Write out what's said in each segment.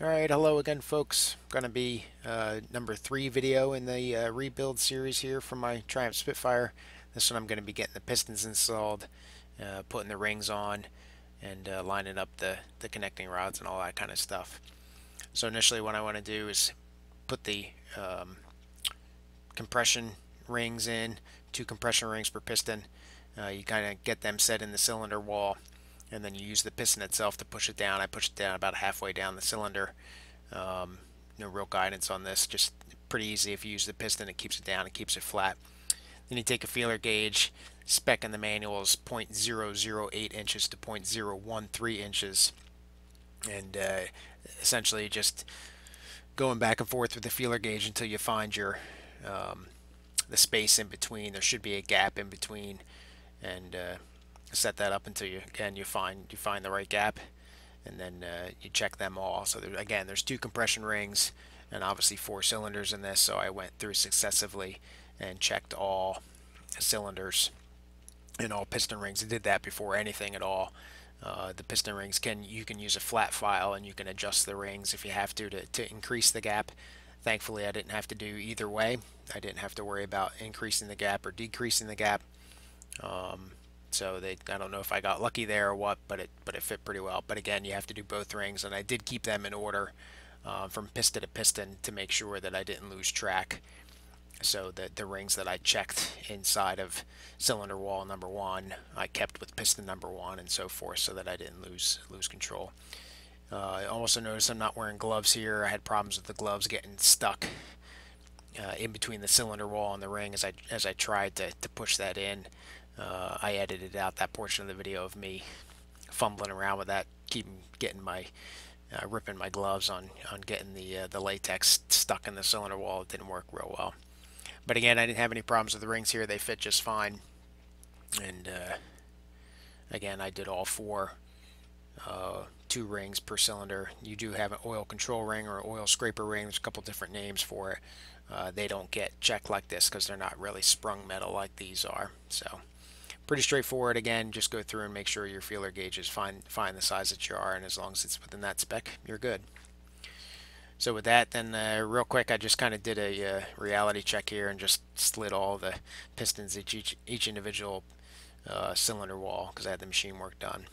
Alright, hello again folks. Going to be number 3 video in the rebuild series here for my Triumph Spitfire. This one I'm going to be getting the pistons installed, putting the rings on, and lining up the connecting rods and all that kind of stuff. So initially what I want to do is put the compression rings in, 2 compression rings per piston. You kind of get them set in the cylinder wall, and then you use the piston itself to push it down. I pushed it down about halfway down the cylinder. No real guidance on this, just pretty easy. If you use the piston, it keeps it down, it keeps it flat. Then you take a feeler gauge. Spec in the manual is 0.008 inches to 0.013 inches, and essentially just going back and forth with the feeler gauge until you find your the space in between. There should be a gap in between, and set that up until you find the right gap, and then you check them all. So again, there's 2 compression rings and obviously 4 cylinders in this, so I went through successively and checked all cylinders and all piston rings. I did that before anything at all. The piston rings, you can use a flat file and you can adjust the rings if you have to increase the gap. Thankfully, I didn't have to do either way. I didn't have to worry about increasing the gap or decreasing the gap. So I don't know if I got lucky there or what, but it fit pretty well. But again, you have to do both rings, and I did keep them in order from piston to piston to make sure that I didn't lose track. So that the rings that I checked inside of cylinder wall number 1, I kept with piston number 1 and so forth, so that I didn't lose control. I also noticed I'm not wearing gloves here. I had problems with the gloves getting stuck in between the cylinder wall and the ring as I tried to push that in. I edited out that portion of the video of me fumbling around with that, ripping my gloves on getting the latex stuck in the cylinder wall. It didn't work real well. But again, I didn't have any problems with the rings here. They fit just fine. And again, I did all 4, 2 rings per cylinder. You do have an oil control ring or oil scraper ring. There's a couple different names for it. They don't get checked like this because they're not really sprung metal like these are. So pretty straightforward. Again, just go through and make sure your feeler gauge is find the size that you are, and as long as it's within that spec, you're good. So with that, then real quick, I just kind of did a reality check here and just slid all the pistons at each individual cylinder wall because I had the machine work done.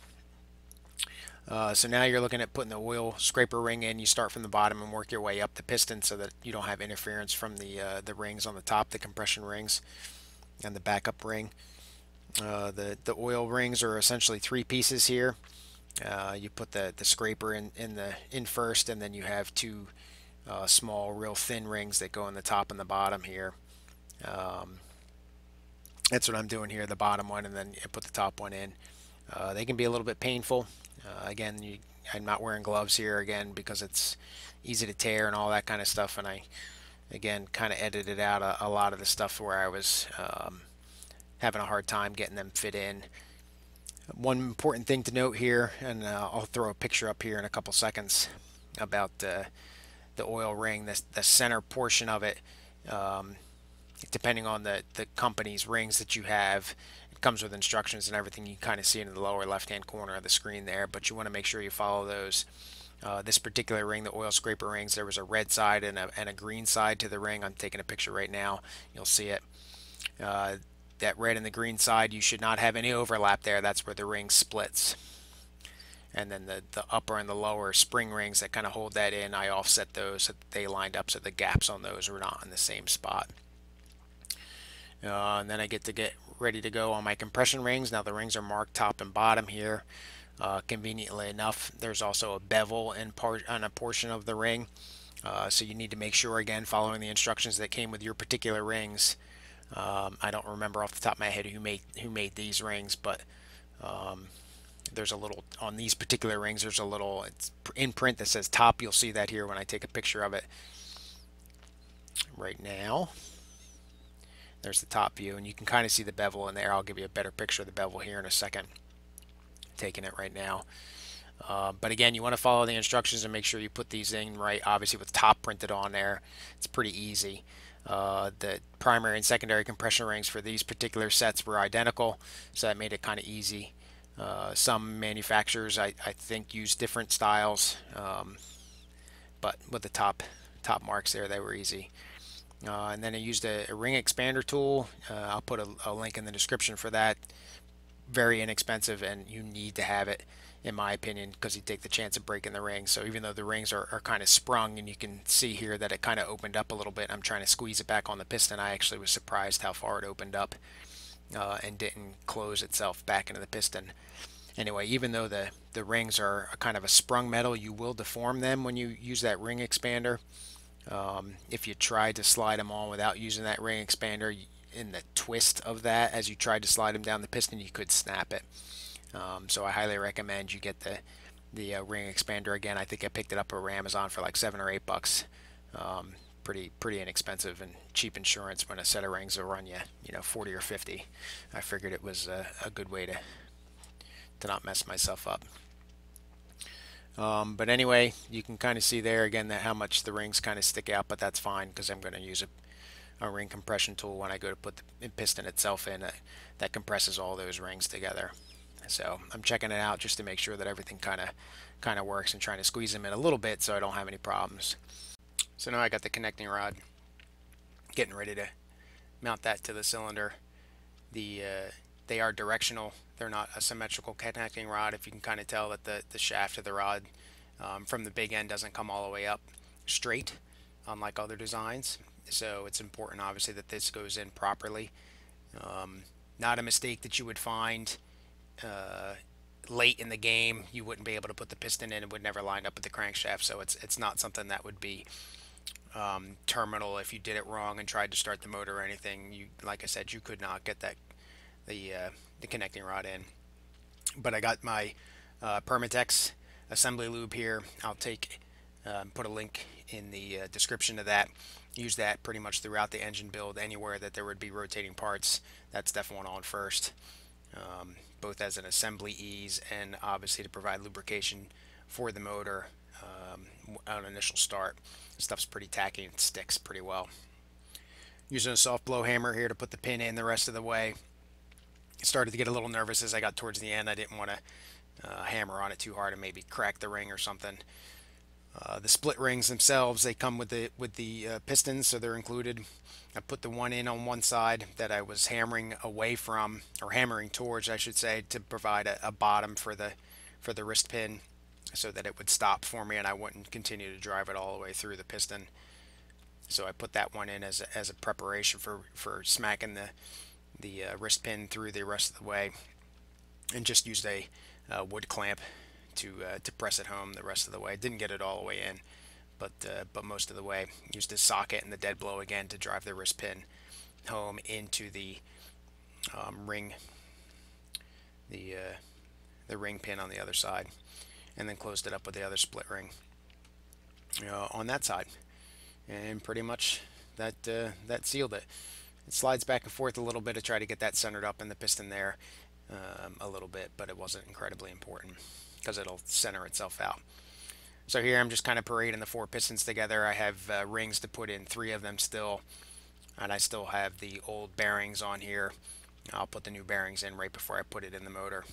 So now you're looking at putting the oil scraper ring in. You start from the bottom and work your way up the piston so that you don't have interference from the rings on the top, the compression rings and the backup ring. The oil rings are essentially 3 pieces here. You put the scraper in first, and then you have 2 small, real thin rings that go on the top and the bottom here. That's what I'm doing here, the bottom one, and then I put the top one in. They can be a little bit painful. Again, I'm not wearing gloves here again because it's easy to tear and all that kind of stuff, and I again kind of edited out a lot of the stuff where I was having a hard time getting them fit in. One important thing to note here, and I'll throw a picture up here in a couple seconds about the oil ring, the center portion of it. Depending on the company's rings that you have, it comes with instructions and everything. You kind of see it in the lower left-hand corner of the screen there, but you want to make sure you follow those. This particular ring, the oil scraper rings, there was a red side and a green side to the ring. I'm taking a picture right now. You'll see it. That red and the green side, you should not have any overlap there. That's where the ring splits. And then the upper and the lower spring rings that kind of hold that in, I offset those so that they lined up so the gaps on those were not in the same spot. And then I get ready to go on my compression rings. Now the rings are marked top and bottom here. Conveniently enough, there's also a bevel on a portion of the ring. So you need to make sure, again, following the instructions that came with your particular rings. I don't remember off the top of my head who made these rings, but there's a little on these particular rings. There's a little imprint that says top. You'll see that here when I take a picture of it right now. There's the top view, and you can kind of see the bevel in there. I'll give you a better picture of the bevel here in a second. Taking it right now. But again, you want to follow the instructions and make sure you put these in right. Obviously, with top printed on there, it's pretty easy. The primary and secondary compression rings for these particular sets were identical, so that made it kind of easy. Some manufacturers, I think, use different styles. but with the top marks there, they were easy. And then I used a ring expander tool. I'll put a link in the description for that. Very inexpensive, and you need to have it, in my opinion, because you take the chance of breaking the ring. So even though the rings are kind of sprung, and you can see here that it kind of opened up a little bit, I'm trying to squeeze it back on the piston. I actually was surprised how far it opened up and didn't close itself back into the piston. Anyway, even though the rings are kind of a sprung metal, you will deform them when you use that ring expander. If you try to slide them on without using that ring expander, in the twist of that, as you tried to slide them down the piston, you could snap it. So I highly recommend you get the ring expander. Again, I think I picked it up over Amazon for like $7 or $8. Pretty inexpensive and cheap insurance when a set of rings will run you, you know, 40 or 50. I figured it was a good way to not mess myself up. But anyway, you can kind of see there again that how much the rings kind of stick out, but that's fine because I'm going to use a ring compression tool when I go to put the piston itself in. That compresses all those rings together. So I'm checking it out just to make sure that everything kind of works and trying to squeeze them in a little bit so I don't have any problems. So now I got the connecting rod, getting ready to mount that to the cylinder. They are directional. They're not a symmetrical connecting rod. If you can kind of tell that the shaft of the rod from the big end doesn't come all the way up straight, unlike other designs. So it's important, obviously, that this goes in properly. Not a mistake that you would find late in the game. You wouldn't be able to put the piston in. It would never line up with the crankshaft. So it's not something that would be terminal if you did it wrong and tried to start the motor or anything. You, like I said, you could not get that the connecting rod in. But I got my Permatex assembly lube here. I'll put a link in the description of that. Use that pretty much throughout the engine build. Anywhere that there would be rotating parts, that's definitely on first, both as an assembly ease and obviously to provide lubrication for the motor on initial start. This stuff's pretty tacky and sticks pretty well. Using a soft blow hammer here to put the pin in the rest of the way. Started to get a little nervous as I got towards the end. I didn't want to hammer on it too hard and maybe crack the ring or something. The split rings themselves, they come with the pistons, so they're included. I put the one in on one side that I was hammering away from, or hammering towards, I should say, to provide a bottom for the wrist pin, so that it would stop for me and I wouldn't continue to drive it all the way through the piston. So I put that one in as a preparation for smacking the wrist pin through the rest of the way, and just used a wood clamp to press it home the rest of the way. Didn't get it all the way in, but most of the way. Used the socket and the dead blow again to drive the wrist pin home into the ring pin on the other side, and then closed it up with the other split ring on that side, and pretty much that sealed it. It slides back and forth a little bit to try to get that centered up in the piston there a little bit, but it wasn't incredibly important because it'll center itself out. So here I'm just kind of parading the four pistons together. I have rings to put in, 3 of them still, and I still have the old bearings on here. I'll put the new bearings in right before I put it in the motor.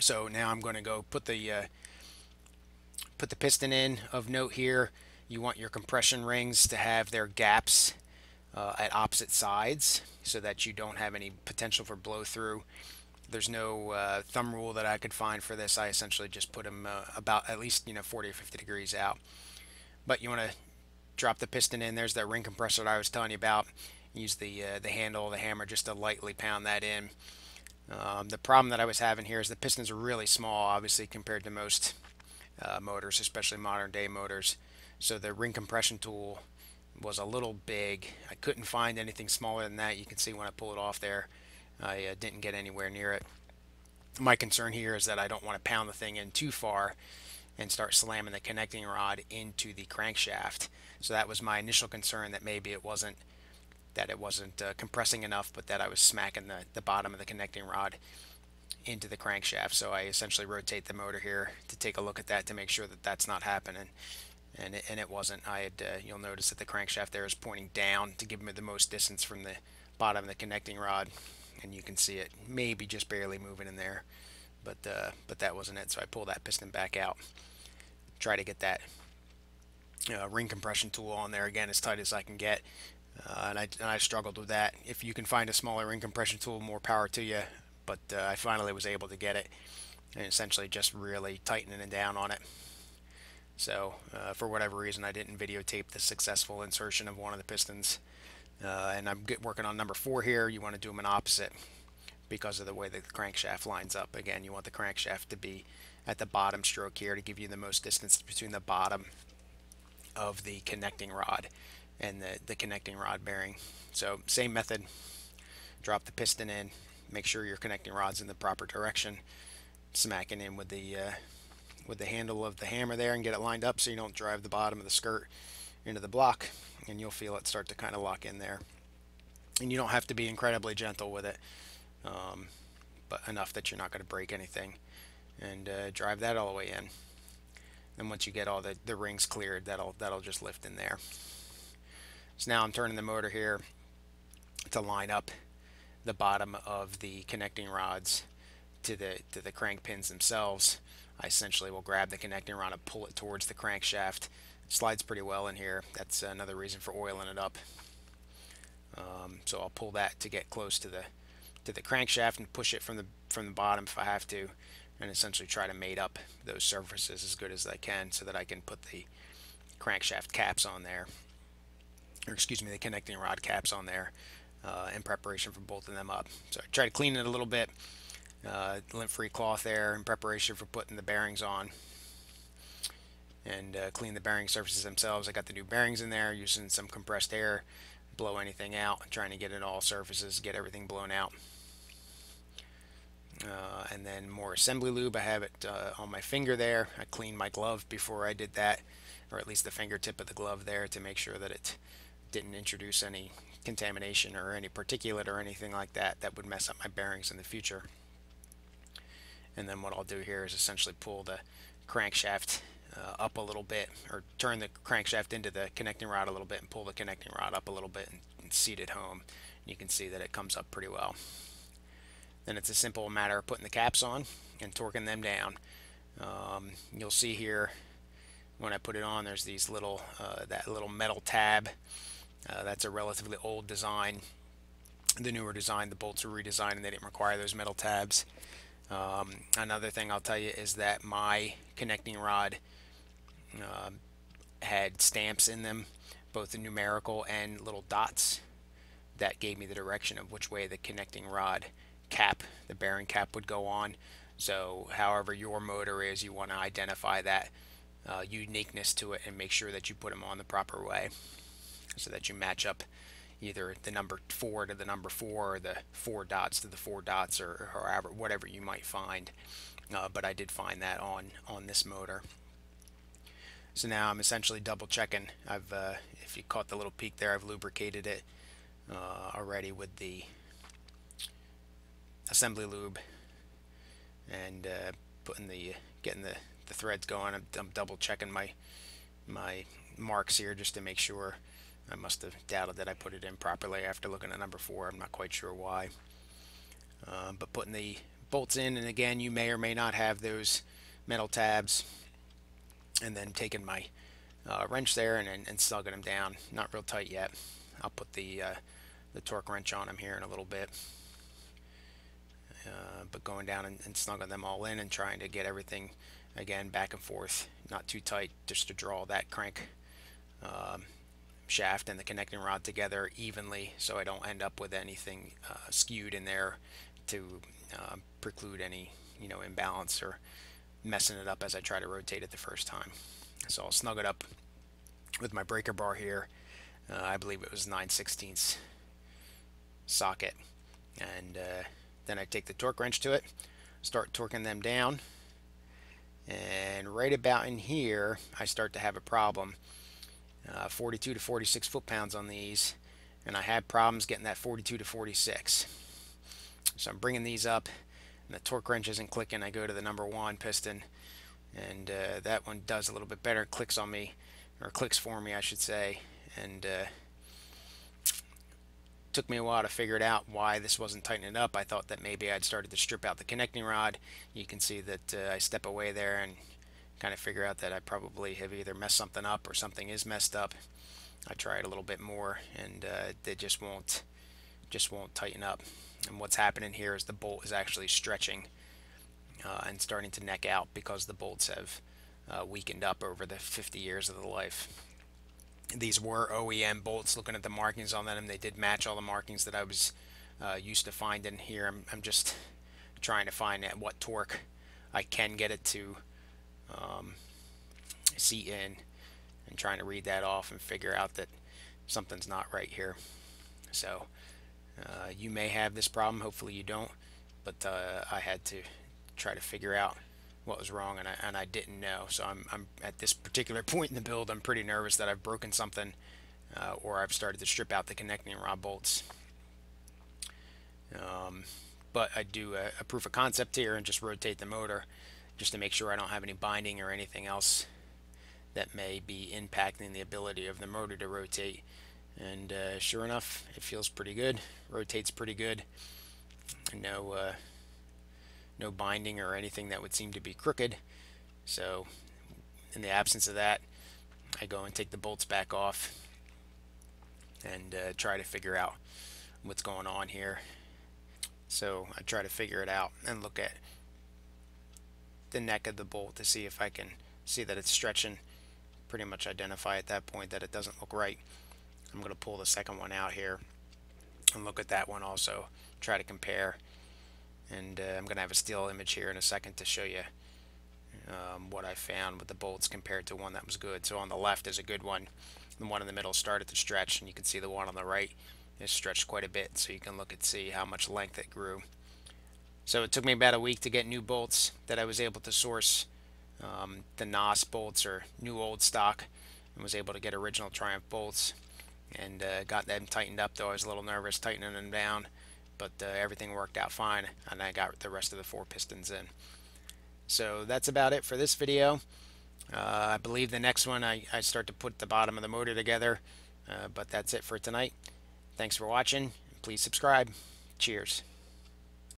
So now I'm going to go put the piston in. Of note here, you want your compression rings to have their gaps at opposite sides so that you don't have any potential for blow through. There's no thumb rule that I could find for this. I essentially just put them about at least 40 or 50 degrees out. But you want to drop the piston in. There's that ring compressor that I was telling you about. Use the handle of the hammer just to lightly pound that in. The problem that I was having here is the pistons are really small, obviously, compared to most motors, especially modern day motors. So the ring compression tool was a little big. I couldn't find anything smaller than that. You can see when I pull it off there, I didn't get anywhere near it. My concern here is that I don't want to pound the thing in too far and start slamming the connecting rod into the crankshaft. So that was my initial concern, that maybe it wasn't compressing enough, but that I was smacking the bottom of the connecting rod into the crankshaft. So I essentially rotate the motor here to take a look at that to make sure that that's not happening. And it wasn't. You'll notice that the crankshaft there is pointing down to give me the most distance from the bottom of the connecting rod, and you can see it maybe just barely moving in there, but that wasn't it. So I pull that piston back out, try to get that ring compression tool on there, again, as tight as I can get. And I struggled with that. If you can find a smaller ring compression tool, more power to you. But I finally was able to get it, and essentially just really tightening it down on it. So for whatever reason, I didn't videotape the successful insertion of one of the pistons. And I'm working on number 4 here. You want to do them in opposite because of the way that the crankshaft lines up. Again, you want the crankshaft to be at the bottom stroke here to give you the most distance between the bottom of the connecting rod and the connecting rod bearing. So same method, drop the piston in, make sure your connecting rod's in the proper direction, smacking in with the handle of the hammer there and get it lined up so you don't drive the bottom of the skirt into the block, and you'll feel it start to kind of lock in there. And you don't have to be incredibly gentle with it, but enough that you're not going to break anything, and drive that all the way in. And once you get all the rings cleared, that'll just lift in there. So now I'm turning the motor here to line up the bottom of the connecting rods to the crank pins themselves. I essentially will grab the connecting rod and pull it towards the crankshaft. It slides pretty well in here. That's another reason for oiling it up. So I'll pull that to get close to the crankshaft and push it from the bottom if I have to, and essentially try to mate up those surfaces as good as I can so that I can put the crankshaft caps on there, or excuse me, the connecting rod caps on there in preparation for bolting them up. So I try to clean it a little bit, lint-free cloth there in preparation for putting the bearings on, and clean the bearing surfaces themselves. I got the new bearings in there, using some compressed air, blow anything out, trying to get it all surfaces, get everything blown out. And then more assembly lube. I have it on my finger there. I cleaned my glove before I did that, or at least the fingertip of the glove there, to make sure that it didn't introduce any contamination or any particulate or anything like that that would mess up my bearings in the future. And then what I'll do here is essentially pull the crankshaft up a little bit, or turn the crankshaft into the connecting rod a little bit and pull the connecting rod up a little bit and seat it home. And you can see that it comes up pretty well. Then it's a simple matter of putting the caps on and torquing them down. You'll see here when I put it on, there's these little that little metal tab. That's a relatively old design. The newer design, the bolts were redesigned and they didn't require those metal tabs. Another thing I'll tell you is that my connecting rod had stamps in them, both the numerical and little dots, that gave me the direction of which way the connecting rod cap, the bearing cap, would go on. So however your motor is, you want to identify that uniqueness to it and make sure that you put them on the proper way so that you match up either the number 4 to the number 4, or the 4 dots to the 4 dots, or however, whatever you might find. But I did find that on this motor. So now I'm essentially double checking. I've if you caught the little peak there, I've lubricated it already with the assembly lube, and getting the threads going. I'm double checking my marks here just to make sure. I must have doubted that I put it in properly after looking at number 4. I'm not quite sure why. But putting the bolts in, and again, you may or may not have those metal tabs. And then taking my wrench there and slugging them down. Not real tight yet. I'll put the torque wrench on them here in a little bit. But going down and snuggling them all in and trying to get everything, again, back and forth. Not too tight, just to draw that crank shaft and the connecting rod together evenly, so I don't end up with anything skewed in there to preclude any, you know, imbalance or messing it up as I try to rotate it the first time. So I'll snug it up with my breaker bar here. I believe it was 9/16 socket, and then I take the torque wrench to it, start torquing them down, and right about in here I start to have a problem. 42 to 46 foot-pounds on these, and I had problems getting that 42 to 46. So I'm bringing these up, and the torque wrench isn't clicking. I go to the number 1 piston, and that one does a little bit better. Clicks on me, or clicks for me, I should say, and took me a while to figure it out why this wasn't tightening up. I thought that maybe I'd started to strip out the connecting rod. You can see that I step away there and kind of figure out that I probably have either messed something up or something is messed up, I try it a little bit more, and they just won't tighten up. And what's happening here is the bolt is actually stretching and starting to neck out because the bolts have weakened up over the 50 years of the life. These were OEM bolts. Looking at the markings on them, they did match all the markings that I was used to finding here. I'm just trying to find at what torque I can get it to seat in, and trying to read that off and figure out that something's not right here. So you may have this problem, hopefully you don't, but I had to try to figure out what was wrong, and I didn't know. So I'm at this particular point in the build, I'm pretty nervous that I've broken something or I've started to strip out the connecting rod bolts. But I do a proof of concept here and just rotate the motor just to make sure I don't have any binding or anything else that may be impacting the ability of the motor to rotate. And sure enough, it feels pretty good, rotates pretty good. No binding or anything that would seem to be crooked. So in the absence of that, I go and take the bolts back off and try to figure out what's going on here. So I try to figure it out and look at the neck of the bolt to see if I can see that it's stretching. Pretty much identify at that point that it doesn't look right. I'm going to pull the second one out here and look at that one also, try to compare. And I'm going to have a still image here in a second to show you what I found with the bolts compared to one that was good. So on the left is a good one. The one in the middle started to stretch, and you can see the one on the right is stretched quite a bit. So you can look and see how much length it grew. So it took me about a week to get new bolts that I was able to source. The NOS bolts are new old stock, and was able to get original Triumph bolts. And got them tightened up, though I was a little nervous tightening them down. But everything worked out fine, and I got the rest of the 4 pistons in. So that's about it for this video. I believe the next one I start to put the bottom of the motor together. But that's it for tonight. Thanks for watching. Please subscribe. Cheers.